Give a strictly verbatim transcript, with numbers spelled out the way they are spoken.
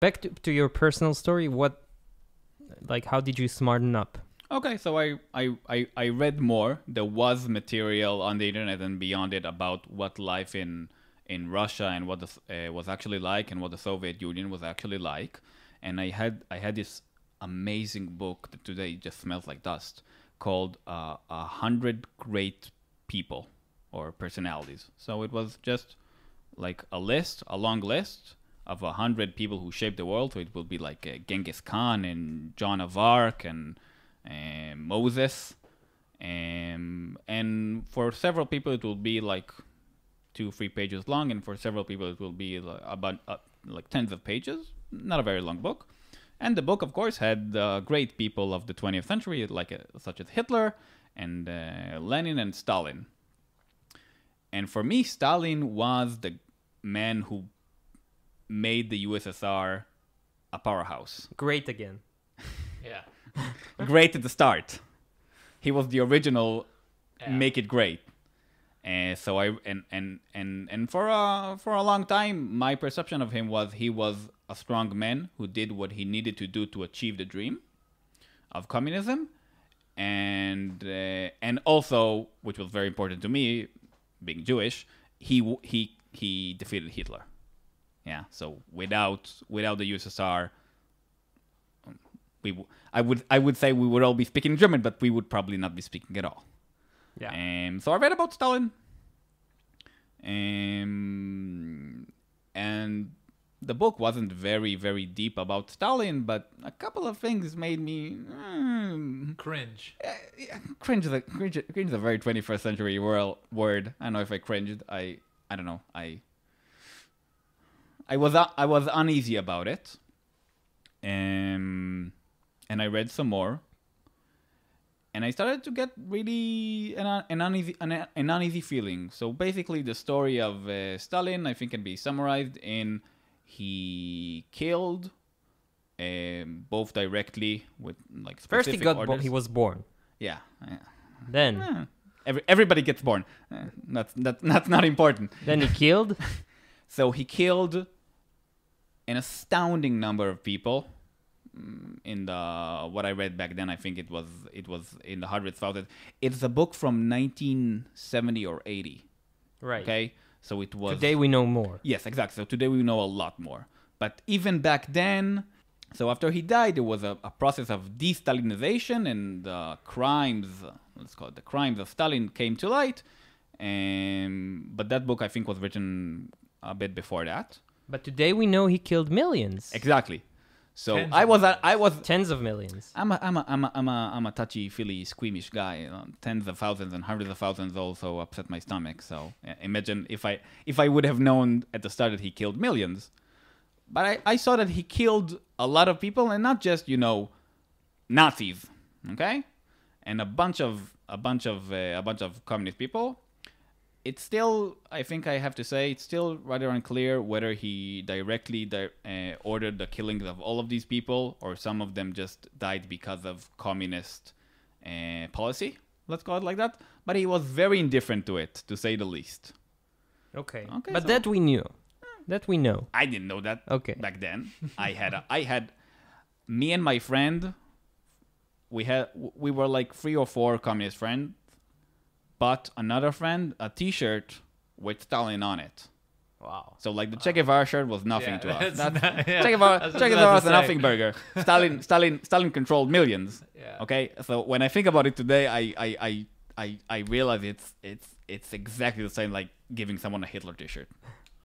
Back to, to your personal story, what, like, how did you smarten up? Okay, so I, I, I, I read more. There was material on the internet and beyond it about what life in in Russia and what the, uh, was actually like, and what the Soviet Union was actually like. And I had I had this amazing book that today just smells like dust called uh, A Hundred Great People or Personalities. So it was just like a list, a long list of a hundred people who shaped the world. So it would be like uh, Genghis Khan and Joan of Arc and Um, Moses, um, and for several people it will be like two, three pages long, and for several people it will be like about uh, like tens of pages. Not a very long book. And the book, of course, had uh, great people of the twentieth century, like uh, such as Hitler and uh, Lenin and Stalin. And for me, Stalin was the man who made the U S S R a powerhouse. Great again. Yeah. Great at the start. He was the original, yeah. Make it great. And so I and and and and for a for a long time, my perception of him was he was a strong man who did what he needed to do to achieve the dream of communism, and uh, and also, which was very important to me, being Jewish, he he he defeated Hitler. Yeah. So without without the U S S R. We, I would I would say we would all be speaking German, but we would probably not be speaking at all. Yeah. Um, so I read about Stalin. Um, and the book wasn't very, very deep about Stalin, but a couple of things made me... Mm, cringe. Uh, yeah, cringe, is a, cringe. Cringe is a very twenty-first century world, word. I don't know if I cringed. I, I don't know. I, I, was, I was uneasy about it. Um... And I read some more, and I started to get really an, an uneasy an, an uneasy feeling. So basically, the story of uh, Stalin, I think, can be summarized in he killed, um, both directly with like specific. First, he got orders. He was born. Yeah. yeah. Then yeah. Every, everybody gets born. Uh, that's that's that's not important. Then he killed. So he killed an astounding number of people. In the what I read back then, I think it was it was in the hundreds, thousands. It's a book from nineteen seventy or eighty. Right. Okay. So it was. Today we know more. Yes, exactly. So today we know a lot more. But even back then, so after he died, there was a, a process of de-Stalinization, and the crimes, let's call it the crimes of Stalin, came to light. Um, but that book, I think, was written a bit before that. But today we know he killed millions. Exactly. So tens I was, a, I was tens of millions. I'm a, I'm a, I'm a, I'm a, I'm a touchy-feely, squeamish guy. Tens of thousands and hundreds of thousands also upset my stomach. So imagine if I, if I would have known at the start that he killed millions, but I, I saw that he killed a lot of people, and not just, you know, Nazis, okay, and a bunch of, a bunch of, uh, a bunch of communist people. It's still, I think I have to say, it's still rather unclear whether he directly di uh, ordered the killings of all of these people, or some of them just died because of communist uh, policy, let's call it like that. But he was very indifferent to it, to say the least. Okay. okay but so. that we knew. That we know. I didn't know that okay. back then. I had, a, I had, me and my friend, we had, we were like three or four communist friends. But another friend, a T-shirt with Stalin on it. Wow. So like the Che Guevara shirt was nothing yeah, to us. That's, not, yeah. Che Guevara was a nothing burger. Stalin, Stalin, Stalin controlled millions. Yeah. Okay. So when I think about it today, I, I, I, I, I realize it's, it's, it's exactly the same like giving someone a Hitler T-shirt.